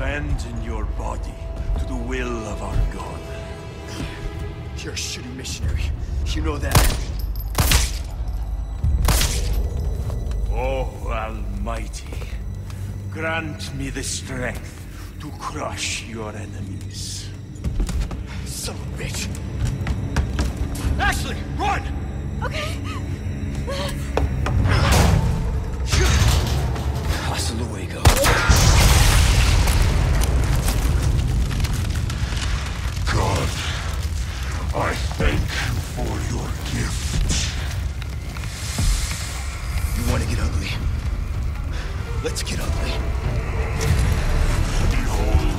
Abandon your body to the will of our God. You're a shitty missionary. You know that. Oh, Almighty, grant me the strength to crush your enemies. Son of a bitch! Ashley, run! Okay. Hasta luego. God, I thank you for your gift. You want to get ugly? Let's get ugly. Behold.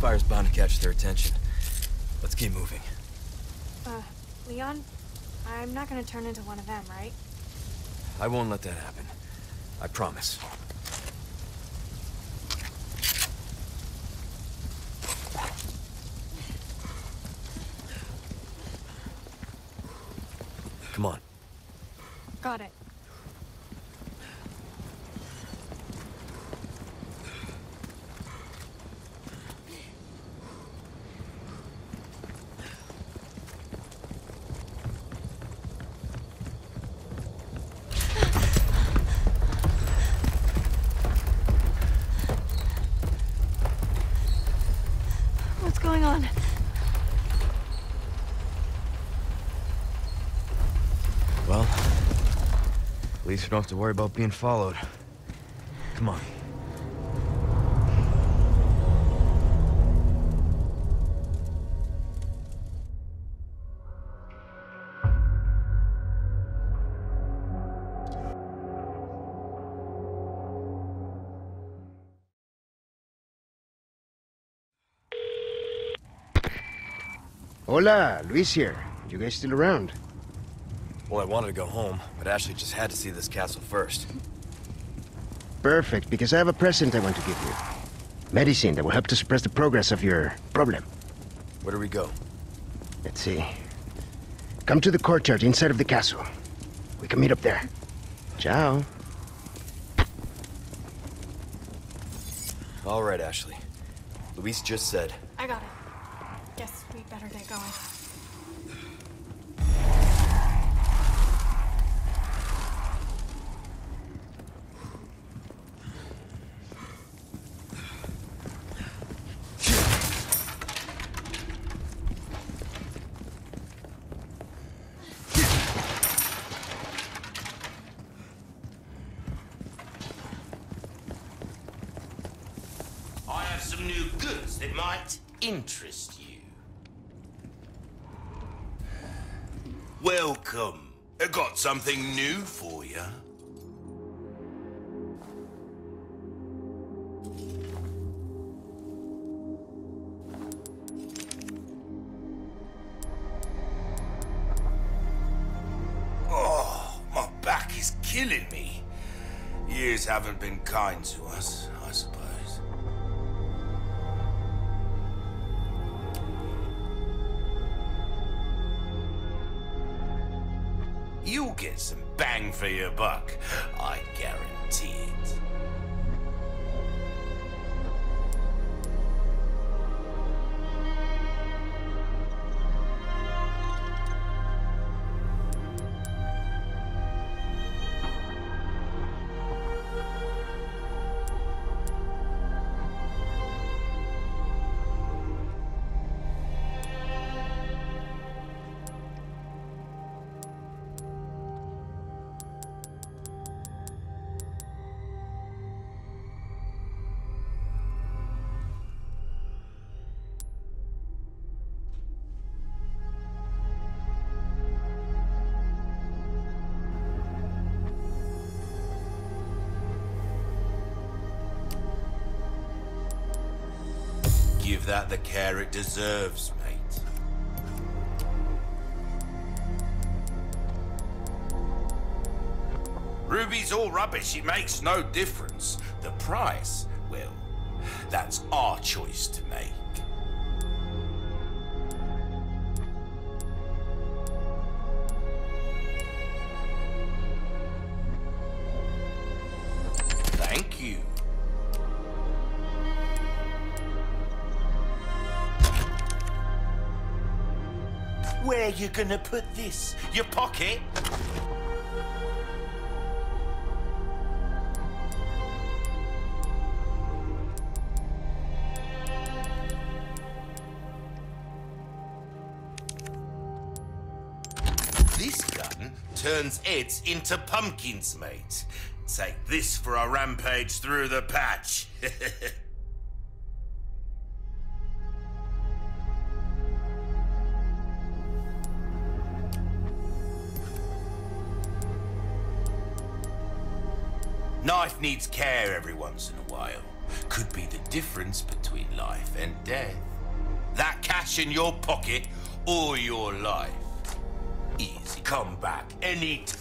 Fire's bound to catch their attention. Let's keep moving. Leon, I'm not gonna turn into one of them, right? I won't let that happen. I promise. Come on. Got it. At least we don't have to worry about being followed. Come on. Hola, Luis here. You guys still around? Well, I wanted to go home, but Ashley just had to see this castle first. Perfect, because I have a present I want to give you. Medicine that will help to suppress the progress of your problem. Where do we go? Let's see. Come to the courtyard inside of the castle. We can meet up there. Ciao. All right, Ashley. Luis just said... I got it. Guess we better get going. Interest you. Welcome. I got something new for you. Oh, my back is killing me. Years haven't been kind to us, I suppose. You'll get some bang for your buck, I guarantee it. Give that the care it deserves, mate. Ruby's all rubbish, it makes no difference. The price, well, that's our choice to make. Thank you. Where are you gonna put this? Your pocket? This gun turns heads into pumpkins, mate. Take this for a rampage through the patch. Life needs care every once in a while. Could be the difference between life and death. That cash in your pocket or your life. Easy. Come back any time.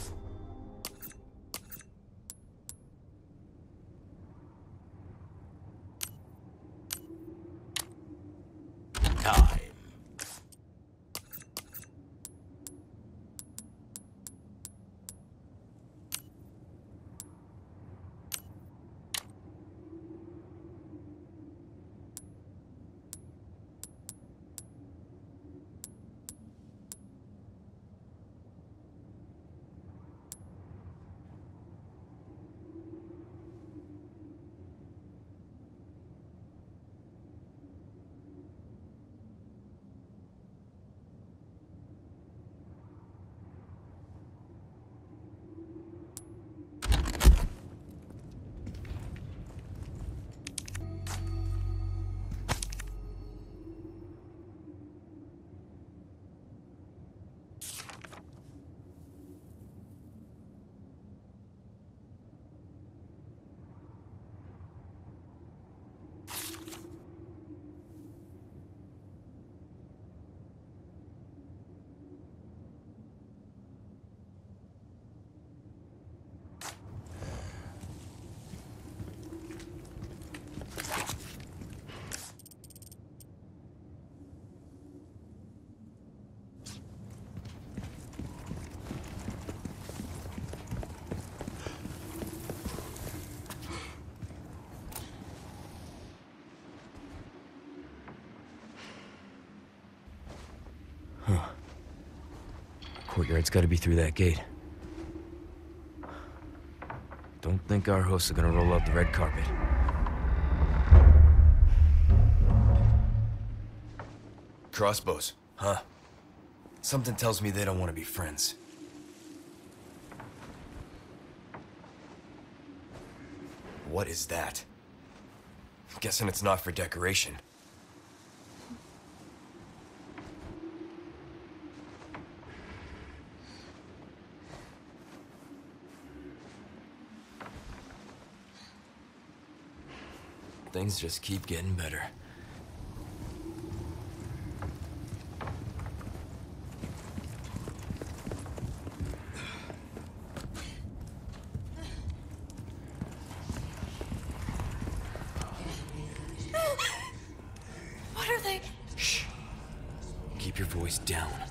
courtyard's gotta be through that gate. Don't think our hosts are gonna roll out the red carpet. Crossbows, huh? Something tells me they don't want to be friends. What is that? I'm guessing it's not for decoration. Things just keep getting better. What is that?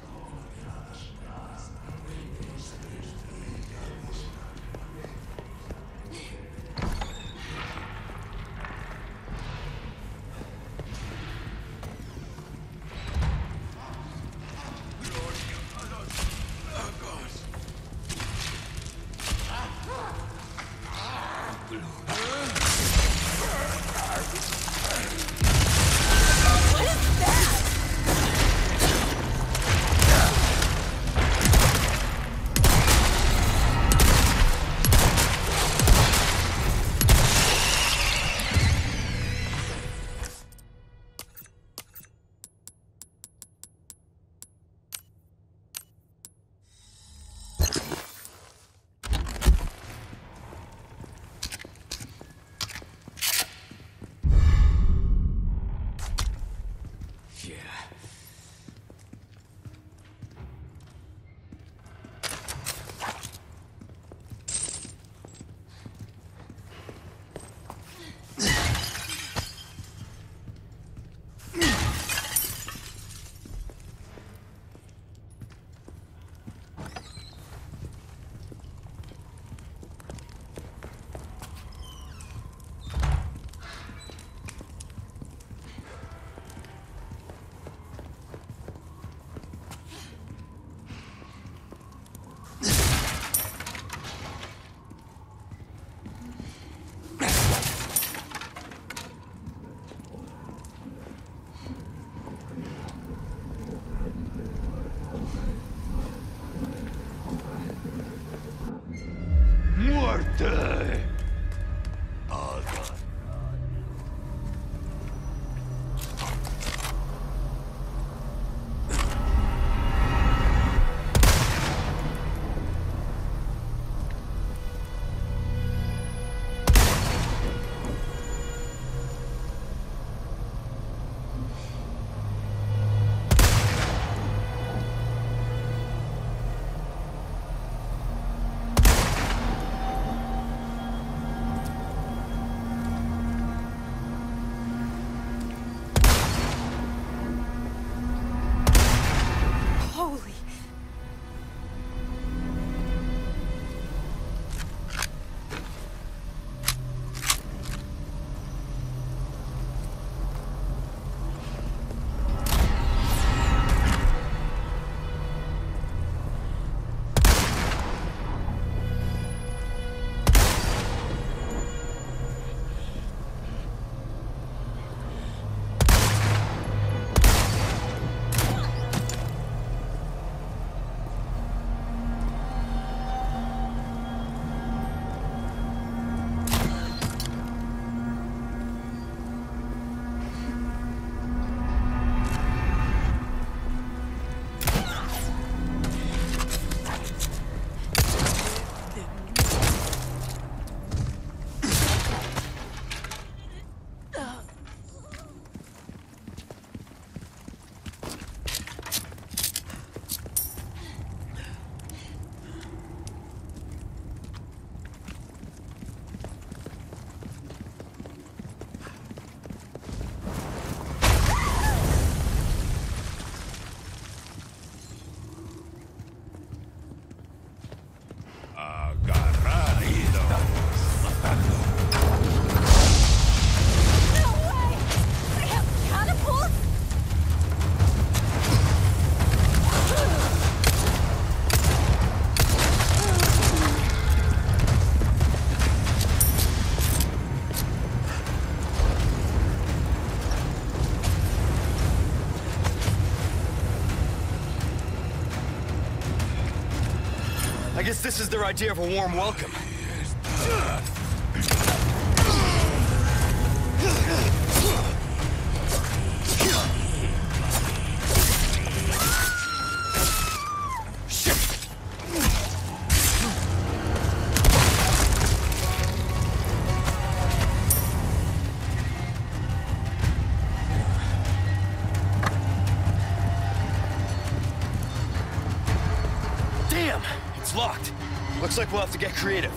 I guess this is their idea of a warm welcome. Looks like we'll have to get creative.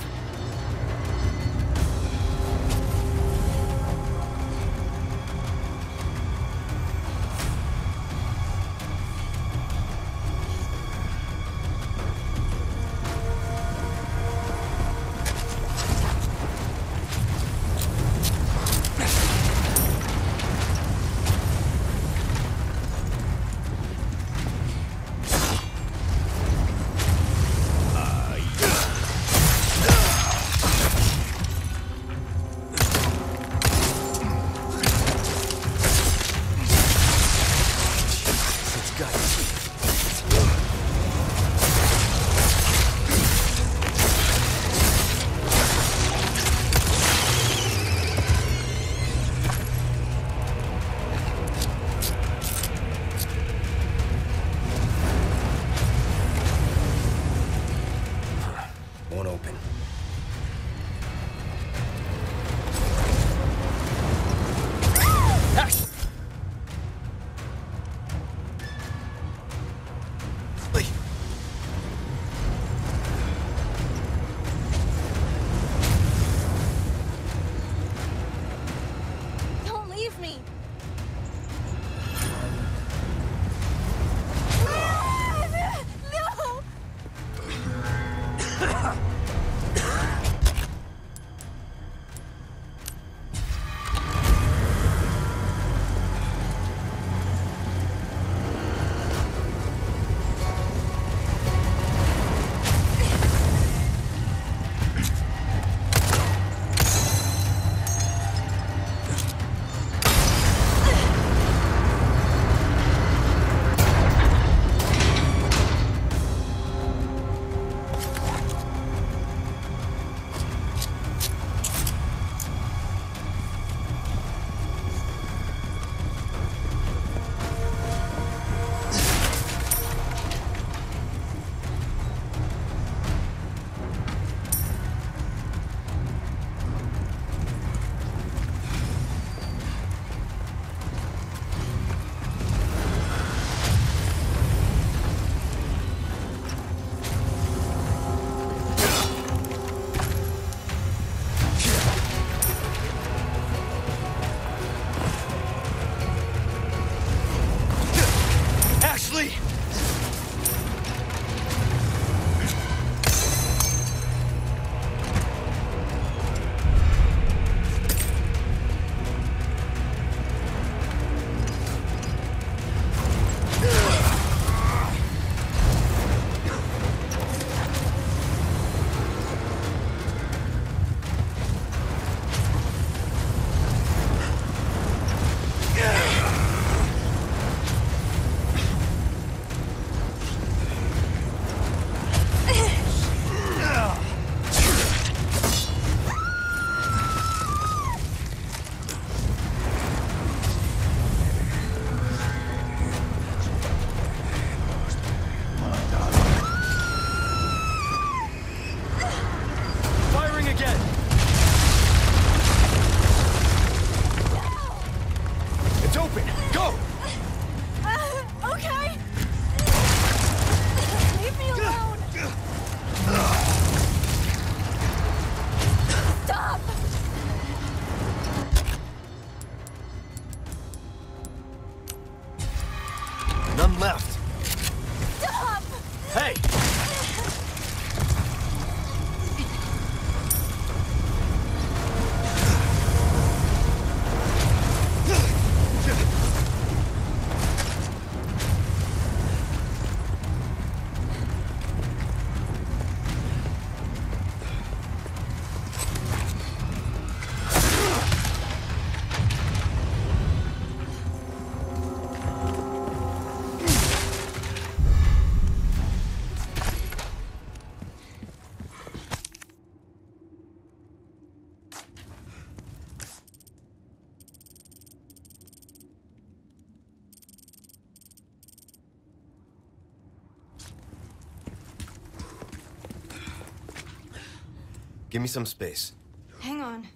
Give me some space. Hang on.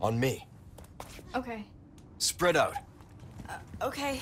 On me. Okay. Spread out. Okay.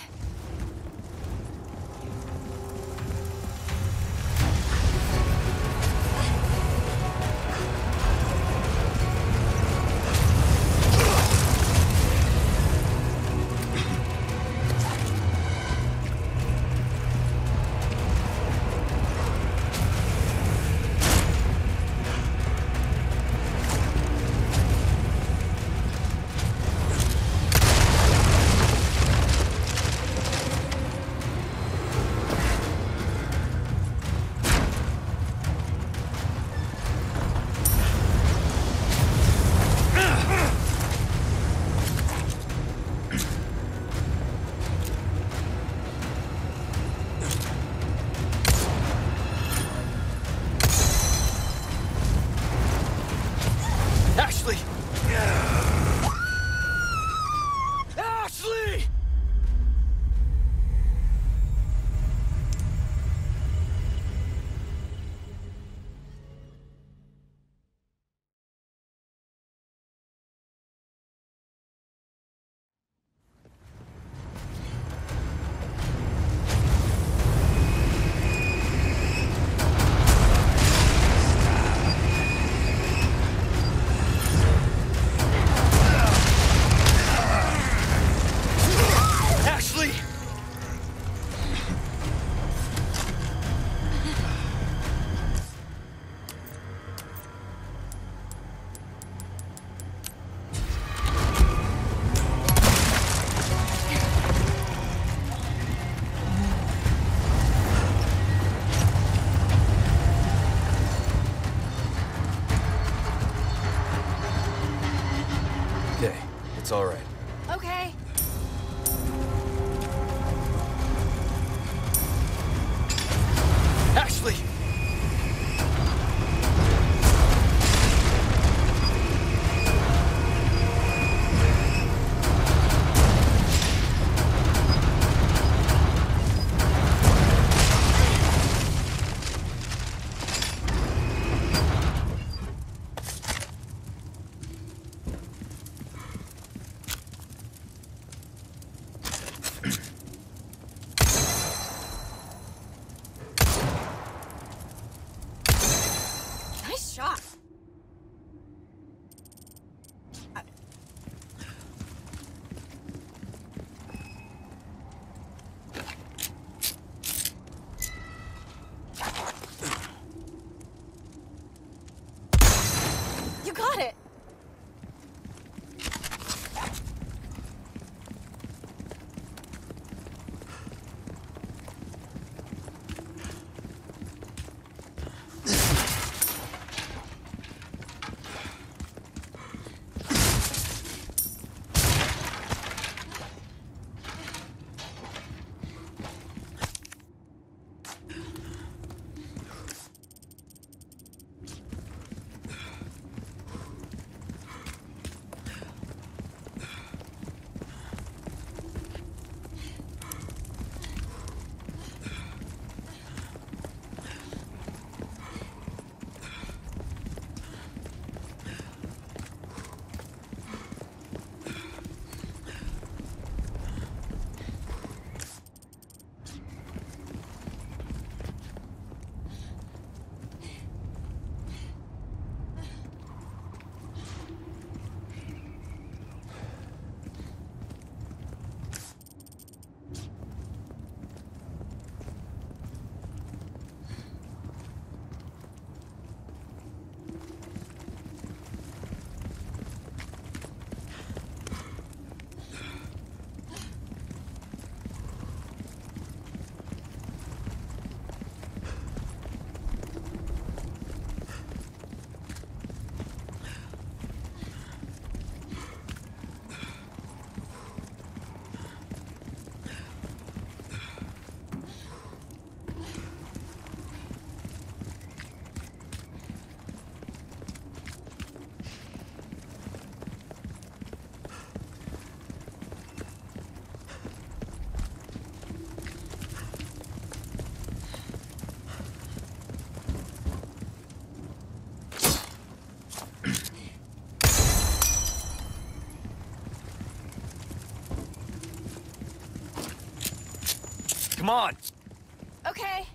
Come on. Okay.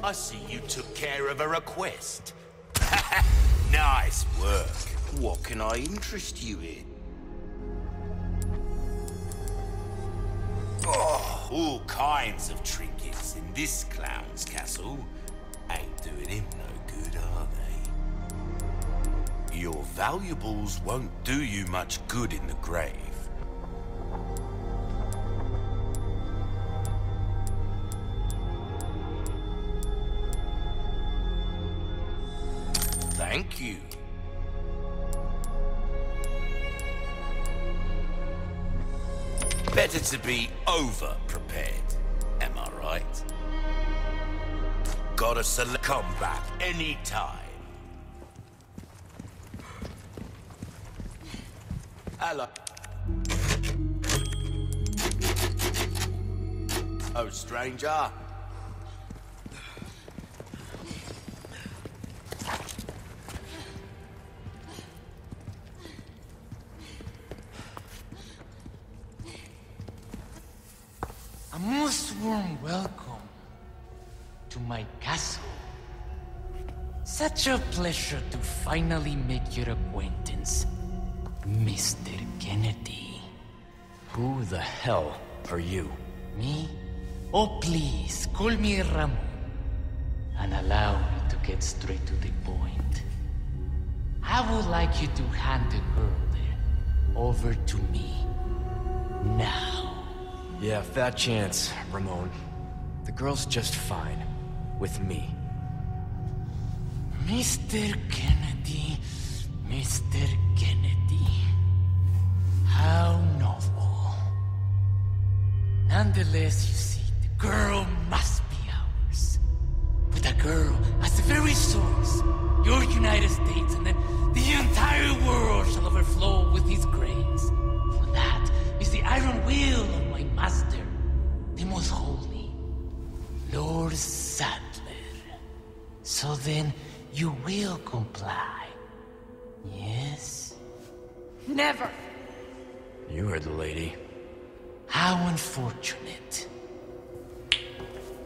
I see you took care of a request. Nice work. What can I interest you in? Oh, all kinds of trinkets in this clown's castle. Ain't doing him no good, are they? Your valuables won't do you much good in the grave. Thank you. Better to be over-prepared, am I right? Gotta select combat anytime. Hello. Oh, stranger. A most warm welcome to my castle. Such a pleasure to finally make your acquaintance, Mr. Kennedy. Who the hell are you? Me? Oh, please, call me Ramon, and allow me to get straight to the point. I would like you to hand the girl there over to me, now. Yeah, fat chance, Ramon. The girl's just fine. With me. Mr. Kennedy, Mr. Kennedy. How novel. Nonetheless, you see, the girl must be ours. With a girl as the very source, your United States and the entire world shall overflow with his grace. For that is the Iron Wheel of my master, the most holy, Lord Sadler. So then, you will comply, yes? Never! You heard the lady. How unfortunate.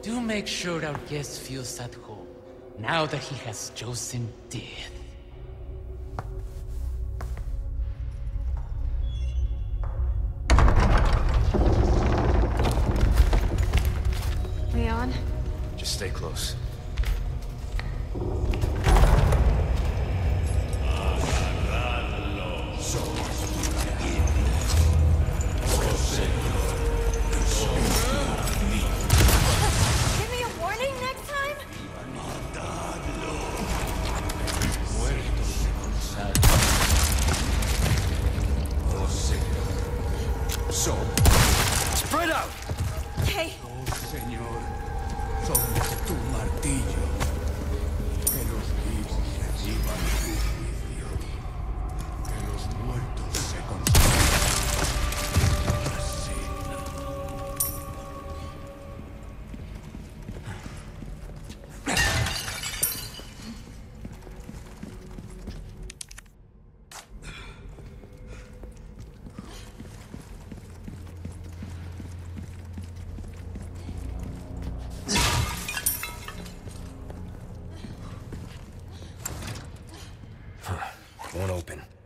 Do make sure our guest feels at home, now that he has chosen death. Leon? Just stay close. Give me a warning next time? Spread out! Okay. Señor, somos tu martillo, que los vivos reciban justicia, que los muertos se consuelen. Won't open.